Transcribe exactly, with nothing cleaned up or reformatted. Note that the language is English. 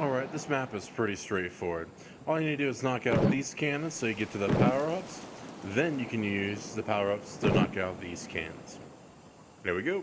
Alright, this map is pretty straightforward. All you need to do is knock out these cannons so you get to the power-ups. Then you can use the power-ups to knock out these cannons. There we go.